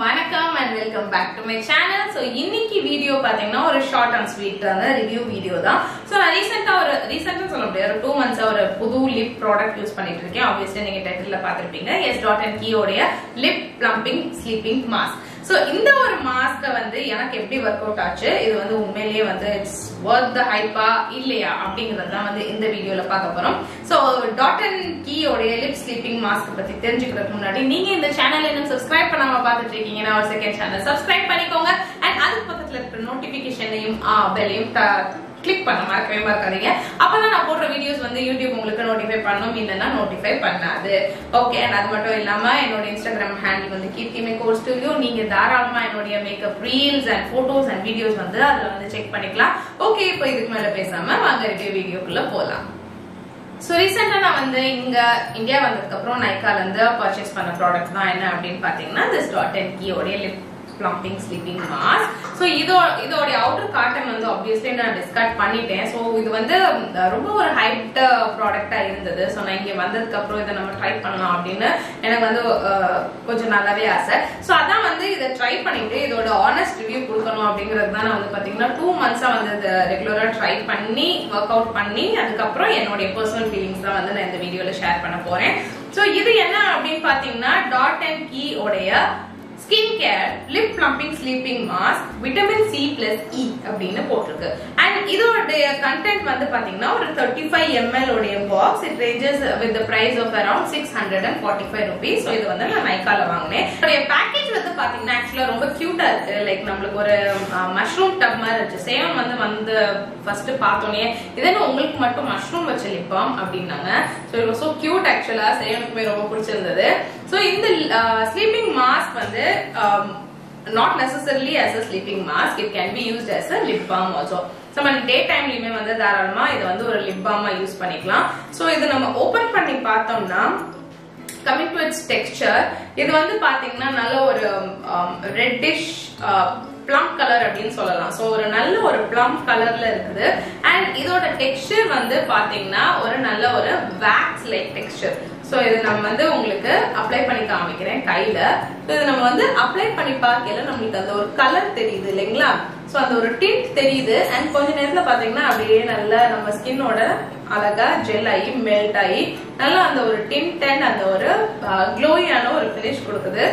வணக்கம் and welcome back to my channel. So இன்னைக்கு video பாத்தீங்கன்னா ஒரு ஷார்ட் அண்ட் ஸ்வீட்டான ரிவ்யூ வீடியோ தான். So நான் ரீசெண்டா சொல்ல முடியாது, ஒரு 2 months ஒரு புது லிப் ப்ராடக்ட் யூஸ் பண்ணிட்டு இருக்கேன். Obviously நீங்க டைட்டில்ல பாத்திருப்பீங்க. Yes, Dot and Key உடைய lip plumping sleeping mask. So இந்த ஒரு மாஸ்க் வந்து எனக்கு எப்படி வொர்க் அவுட் ஆச்சு, இது வந்து உண்மையிலேயே வந்து இட்ஸ் வொர்த் தி ஹைப்பா இல்லையா அப்படிங்கறத வந்து இந்த வீடியோல பார்க்க போறோம். So Dot and Key உடைய லிப் ஸ்லீப்பிங் மாஸ்க் பத்தி தெரிஞ்சுக்கிறதுக்கு முன்னாடி நீங்க இந்த சேனலை இன்னும் Subscribe பண்ணாம பார்த்துட்டு இருக்கீங்கன்னா ஒரு செகண்ட் சேனல் Subscribe பண்ணிக்கோங்க. அண்ட் அதுக்கு பக்கத்துல இருக்கிற நோட்டிபிகேஷனையும் பெல்லையும் கிளிக் பண்ண மறக்கவே மறக்காதீங்க. அப்பதான் நான் போடுற வீடியோஸ் வந்து யூடியூப் உங்களுக்கு நோட்டிஃபை பண்ணும், இல்லைன்னா நோட்டிஃபை பண்ணாது. ஓகே, அண்ட் அது மட்டும் இல்லாம என்னோட இன்ஸ்டாகிராம் ஹேண்டில் வந்து கீர்த்தி மேக்கோர் ஸ்டுடியோ. நீங்க தாராளமா என்னுடைய makeup reels and photos and videos வந்து அதுல வந்து செக் பண்ணிக்கலாம். ஓகே, இப்போ இதுக்கு மேல பேசாம வாங்க இருக்க வீடியோக்குள்ள போலாம். ஸோ ரீசெண்டாக நான் வந்து இந்தியா வந்ததுக்கப்புறம் நைக்காலேருந்து பர்ச்சேஸ் பண்ண ப்ராடக்ட் தான் என்ன அப்படின்னு பார்த்தீங்கன்னா திஸ் Dot and Key உடைய lip plumping sleeping mask. So இதோடைய அவுட்டர் காட்டன் வந்து ஆப்வியஸ்லி நான் டிஸ்கார்ட் பண்ணிட்டேன். ஸோ இது வந்து ரொம்ப ஒரு ஹைப்ட் ப்ராடக்டாக இருந்தது. ஸோ நான் இங்கே வந்ததுக்கப்புறம் இதை நம்ம ட்ரை பண்ணலாம் அப்படின்னு எனக்கு வந்து கொஞ்சம் நல்லாவே ஆசை. ஸோ அதான் வந்து இதை ட்ரை பண்ணிட்டு இதோட ஆனஸ்ட் ரிவ்யூ கொடுக்கணும் அப்படிங்கிறது தான் நான் வந்து பார்த்தீங்கன்னா 2 months வந்து இதை ரெகுலராக ட்ரை பண்ணி ஒர்க் அவுட் பண்ணி அதுக்கப்புறம் என்னுடைய பர்சனல் ஃபீலிங்ஸ் தான் வந்து நான் இந்த வீடியோவில் ஷேர் பண்ண போகிறேன். ஸோ இது என்ன அப்படின்னு பார்த்தீங்கன்னா Dot and Key உடைய skin care lip plumping sleeping mask vitamin C plus E அப்படின்னு போட்டிருக்கு. அண்ட் இதோடைய கண்டென்ட் வந்து பாத்தீங்கன்னா ஒரு 35 ml உடைய box. It ranges with the price of around 645 rupees. இது வந்து நான் நைக்கால வாங்கினேன். பேக்கேஜ் வந்து பாத்தீங்கன்னா ஆக்சுவலா ரொம்ப கியூட்டா இருக்கு. லைக் நம்மளுக்கு ஒரு மஷ்ரூம் டப் மாதிரி இருந்துச்சு. சேவன் வந்து வந்து ஃபர்ஸ்ட் பார்த்தோன்னே இதே உங்களுக்கு மட்டும் மஷ்ரூம் வச்சு லிப்பாம் அப்படின்னாங்க. So it was so cute. ஆக்சுவலா சேவனுக்குமே ரொம்ப பிடிச்சிருந்தது. ஸோ இந்த ஸ்லீப்பிங் மாஸ்க் வந்து not necessarily as a sleeping mask, it can be used as a lip balm also. So man day time லிமே வந்து தாராளமா இது வந்து ஒரு lip balm யூஸ் பண்ணிக்கலாம். சோ இது நம்ம ஓபன் பண்ணி பார்த்தோம்னா coming to its texture, இது வந்து பாத்தீங்கன்னா நல்ல ஒரு reddish பிளம்ப் கலர் அப்படின்னு சொல்லலாம். சோ ஒரு நல்ல ஒரு பிளம்ப் கலர்ல இருக்குது. அண்ட் இதோட டெக்ஸ்டர் வந்து பாத்தீங்கன்னா ஒரு நல்ல ஒரு வேக்ஸ் லைக் டெக்ஸ்டர். சோ இது நம்ம வந்து உங்களுக்கு அப்ளை பண்ணி காமிக்கிறேன் கையில. சோ இது நம்ம வந்து அப்ளை பண்ணி பார்க்கல நம்மளுக்கு அந்த ஒரு கலர் தெரியுது இல்லைங்களா. சோ அந்த ஒரு டிண்ட் தெரியுது. அண்ட் கொஞ்ச நேரத்துல பாத்தீங்கன்னா அப்படியே நல்லா நம்ம ஸ்கின்னோட அழகா ஜெல் ஆகி மெல்ட் ஆகி நல்லா அந்த ஒரு டிண்ட் அண்ட் அந்த ஒரு க்ளோயான ஒரு ஃபினிஷ் கொடுக்குது.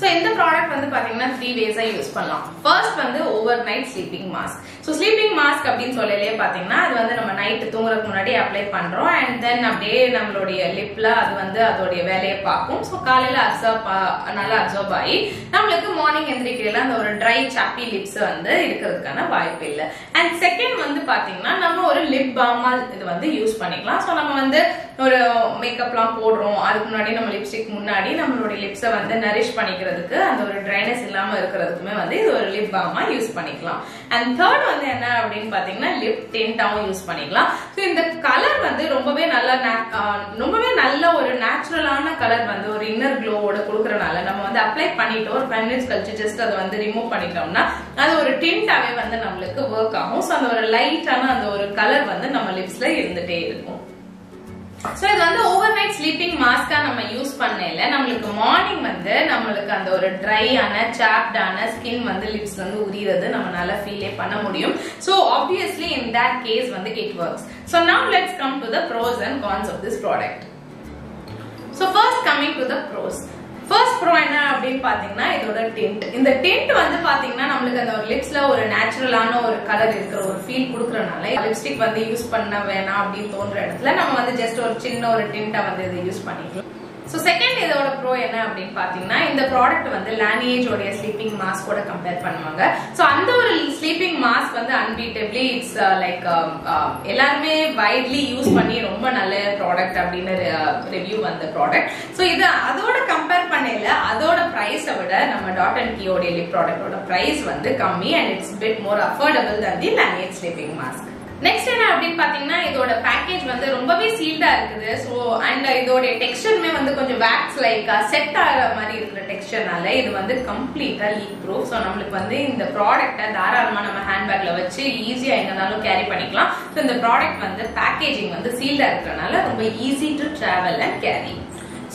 சோ இந்த ப்ராடக்ட் வந்து பாத்தீங்கன்னா 3 ways யூஸ் பண்ணலாம். ஃபர்ஸ்ட் வந்து over night sleeping mask. So sleeping mask அப்படின்னு சொல்லலையே பாத்தீங்கன்னா அது வந்து நம்ம நைட் தூங்குறதுக்கு முன்னாடி அப்ளை பண்றோம். அண்ட் தென் அப்படியே நம்மளுடைய லிப்ல அது வந்து அதோடைய வேலையை பார்க்கும். சோ காலையில நல்லா அப்சர்வ் ஆகி நம்மளுக்கு மார்னிங் எந்திரிக்கையில அந்த ஒரு ட்ரை சாப்பி லிப்ஸ் வந்து இருக்கிறதுக்கான வாய்ப்பு இல்லை. அண்ட் செகண்ட் வந்து பாத்தீங்கன்னா நம்ம ஒரு லிப் பாமா இது வந்து யூஸ் பண்ணிக்கலாம். சோ நம்ம வந்து ஒரு மேக்கப்லாம் போடுறோம், அதுக்கு முன்னாடி நம்ம லிப்ஸ்டிக் முன்னாடி நம்மளுடைய லிப்ஸை வந்து நரிஷ் பண்ணிக்கிறது அந்த ஒரு ட்ரைனஸ் இல்லாம இருக்கிறதுக்குமே வந்து இது ஒரு லிப் பாமா யூஸ் பண்ணிக்கலாம். அண்ட் தேர்ட் வந்து என்ன அப்படின்னு பாத்தீங்கன்னா லிப் டிண்டாவும் யூஸ் பண்ணிக்கலாம். சோ இந்த கலர் வந்து ரொம்பவே நல்ல ஒரு நேச்சுரலான கலர் வந்து ஒரு இன்னர் க்ளோவோட கொடுக்கறனால நம்ம வந்து அப்ளை பண்ணிட்டு ஒரு 5 minutes கழிச்சு ஜஸ்ட் அதை வந்து ரிமூவ் பண்ணிட்டோம்னா அது ஒரு டிண்டாவே வந்து நம்மளுக்கு வொர்க் ஆகும். சோ அந்த ஒரு லைட்டான அந்த ஒரு கலர் வந்து நம்ம லிப்ஸ்ல இருந்துட்டே இருக்கும். சோ இது வந்து ஓவர் நைட் ஸ்லீப்பிங் மாஸ்கா நம்ம யூஸ் பண்ணல, நம்மளுக்கு மார்னிங் வந்து நம்மளுக்கு அந்த ஒரு ட்ரை ஆன சாப்டான ஸ்கின் வந்து லிப்ஸ் வந்து உரியறது நம்மளால ஃபீலே பண்ண முடியும். So obviously in that case வந்து it works. So now let's come to the pros and cons of this product. So first coming to the pros. First pro என்ன அப்படின்னு பாத்தீங்கன்னா இதோட டிண்ட். இந்த டிண்ட் வந்து பாத்தீங்கன்னா நம்மளுக்கு அந்த ஒரு லிப்ஸ்ல ஒரு நேச்சுரலான ஒரு கலர் இருக்கிற ஒரு ஃபீல் கொடுக்கறனால லிப்ஸ்டிக் வந்து யூஸ் பண்ண வேணாம் அப்படின்னு தோன்ற இடத்துல நம்ம வந்து ஜஸ்ட் ஒரு சின்ன ஒரு டிண்டா வந்து இதை யூஸ் பண்ணிக்கலாம். சோ செகண்ட் இதோட ப்ரோ என்ன அப்படின்னு பாத்தீங்கன்னா இந்த ப்ராடக்ட் வந்து லானியேஜ் உடைய ஸ்லீப்பிங் மாஸ்கோட கம்பேர் பண்ணுவாங்க. சோ அந்த ஒரு ஸ்லீப்பிங் மாஸ்க் வந்து அன்பீட்டபிளி இட்ஸ் லைக் எல்லாருமே வைட்லி யூஸ் பண்ணி ரொம்ப நல்ல ப்ராடக்ட் அப்படின்னு ரிவ்யூ வந்த ப்ராடக்ட். சோ இது அதோட கம்பேர் பண்ணல அதோட பிரைஸை விட நம்ம Dot and Key உடைய லிப் ப்ராடக்டோட பிரைஸ் வந்து கம்மி and it's bit more affordable than the Laneige sleeping mask. Next என்ன அப்படின்னு பாத்தீங்கன்னா இதோட பேக்கேஜ் வந்து ரொம்பவே சீல்டா இருக்குது. சோ அண்ட் இதோட டெக்ஸ்டருமே வந்து கொஞ்சம் வேக்ஸ் லைக் செட் ஆகிற மாதிரி இருக்கிற டெக்ஸ்டர்னால இது வந்து கம்ப்ளீட்டா லீக் ப்ரூஃப். சோ நம்மளுக்கு வந்து இந்த ப்ராடக்ட தாராளமா நம்ம ஹேண்ட்பேக்ல வச்சு ஈஸியா எங்கனாலும் கேரி பண்ணிக்கலாம். சோ இந்த ப்ராடக்ட் வந்து பேக்கேஜிங் வந்து சீல்டா இருக்கிறதுனால ரொம்ப easy to travel and carry.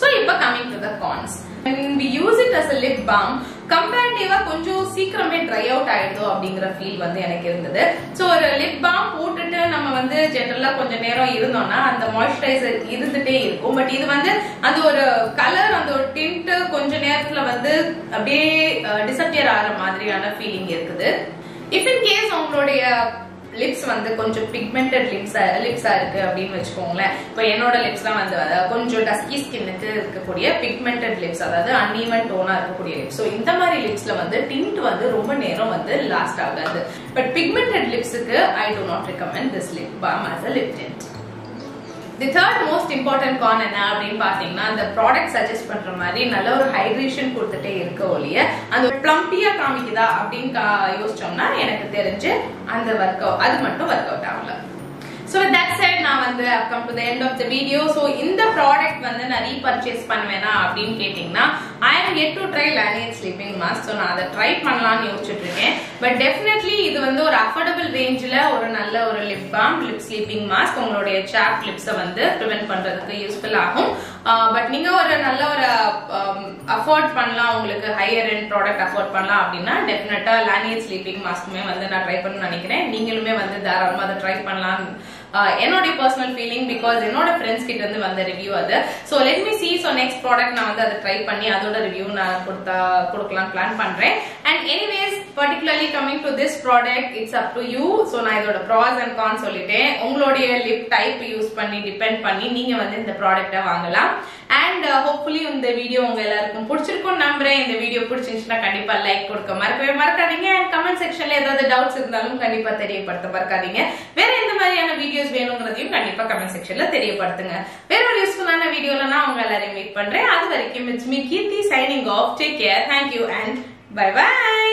So இப்ப coming to the cons. When we use it as a lip balm. Comparatively, கொஞ்சம் சீக்கிரமே dry out ஆயிடுதோ அப்படிங்கற feel வந்து எனக்கு இருந்தது. சோ ஒரு lip balm போட்டுட்டு நம்ம வந்து ஜெனரலா கொஞ்ச நேரம் இருந்தோம்னா அந்த moisturizer இருந்துட்டே இருக்கும். பட் இது வந்து அந்த ஒரு கலர் அந்த ஒரு tint கொஞ்ச நேரத்துல வந்து அப்படியே disappear ஆற மாதிரியான feeling இருக்குது. If in case உங்களுடைய lips வந்து கொஞ்சம் pigmented lips-ஆ இருக்கு அப்படினு வெச்சுக்கோங்களே. இப்போ என்னோட lips-லாம் வந்து கொஞ்சம் dusky skin-க்கு இருக்கக்கூடிய pigmented lips, அதாவது uneven tone-ஆ இருக்கக்கூடிய lips. So இந்த மாதிரி lips-ல வந்து tint வந்து ரொம்ப நேரம் வந்து last ஆகாது. But pigmented lips-க்கு I do not recommend this lip balm as a lip tint. The third most important con என்ன அப்படினு பாத்தீங்கன்னா அந்த ப்ராடக்ட் சஜஸ்ட் பண்ற மாதிரி நல்ல ஒரு ஹைட்ரேஷன் கொடுத்துட்டே இருக்க ஒளிய அந்த பிளம்பியா காமிக்குதா அப்படின்னு யோசிச்சோம்னா எனக்கு தெரிஞ்சு அந்த அது மட்டும் வொர்க் அவுட் ஆகல. So with that said, நான் வந்து I've come to the end of the video. So இந்த ப்ராடக்ட் வந்து நான் ரீபர்ச்சேஸ் பண்ணுவேனா அப்படின்னு கேட்டிங்கன்னா I am yet to try Laniade's sleeping mask. So நான் அதை ட்ரை பண்ணலாம்னு யோசிச்சிட்டு இருக்கேன். But definitely இது வந்து ஒரு affordable rangeல ஒரு நல்ல ஒரு lip balm, lip sleeping mask உங்களுடைய chapped lips-ஐ வந்து prevent பண்றதுக்கு யூஸ்ஃபுல் ஆகும். பட் நீங்க ஒரு நல்ல ஒரு அஃபோர்ட் பண்ணலாம், உங்களுக்கு ஹையர் எண்ட் ப்ராடக்ட் அஃபோர்ட் பண்ணலாம் அப்படின்னா டெஃபினட்டா Laniade ஸ்லீப்பிங் மாஸ்க்குமே வந்து நான் ட்ரை பண்ணணும்னு நினைக்கிறேன். நீங்களுமே வந்து தாராளமா அதை ட்ரை பண்ணலாம். என்னோட personal feeling because என்னோட friends கிட்ட இருந்து வந்த review அது. So let me see, so next product நான் வந்து அதை ட்ரை பண்ணி அதோட review நான் கொடுக்கலாம் plan பண்றேன். And anyways, particularly coming to this product, it's up to you. So நான் இதோட pros and cons சொல்லிட்டேன். உங்களுடைய lip type யூஸ் பண்ணி depend பண்ணி நீங்க வந்து இந்த ப்ராடக்ட்டை வாங்கலாம். And hopefully இந்த வீடியோ உங்க எல்லாருக்கும் பிடிச்சிருக்கும் நம்புறேன். இந்த வீடியோ பிடிச்சிருந்துச்சுன்னா கண்டிப்பா லைக் கொடுக்க மறக்காதீங்க. அண்ட் கமெண்ட் செக்ஷன்ல ஏதாவது டவுட்ஸ் இருந்தாலும் கண்டிப்பா தெரியப்படுத்த மறக்காதீங்க. வேற எந்த மாதிரியான வீடியோஸ் வேணுங்கிறதையும் கண்டிப்பா கமெண்ட் செக்ஷன்ல தெரியப்படுத்துங்க. வேற ஒரு யூஸ்ஃபுல்லான வீடியோல நான் உங்க எல்லாரையும் மீட் பண்றேன். அது வரைக்கும் it's me Keerthi signing off. Take care. Thank you and bye bye.